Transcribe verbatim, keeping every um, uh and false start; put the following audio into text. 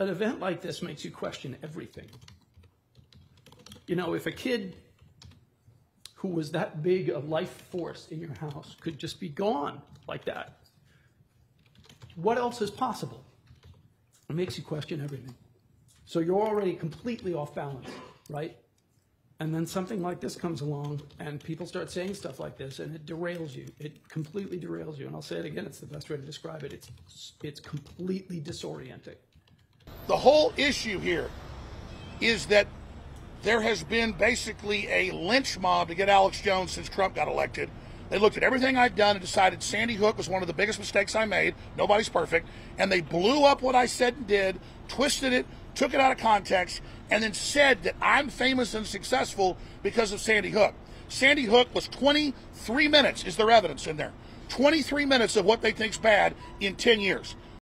an event like this makes you question everything. You know, if a kid who was that big a life force in your house could just be gone like that, what else is possible? It makes you question everything. So you're already completely off balance, right? And then something like this comes along and people start saying stuff like this and it derails you. It completely derails you. And I'll say it again, it's the best way to describe it. It's, it's completely disorienting. The whole issue here is that there has been basically a lynch mob to get Alex Jones since Trump got elected. They looked at everything I've done and decided Sandy Hook was one of the biggest mistakes I made. Nobody's perfect. And they blew up what I said and did, twisted it, took it out of context, and then said that I'm famous and successful because of Sandy Hook. Sandy Hook was twenty-three minutes, is there evidence in there? twenty-three minutes of what they think's bad in ten years.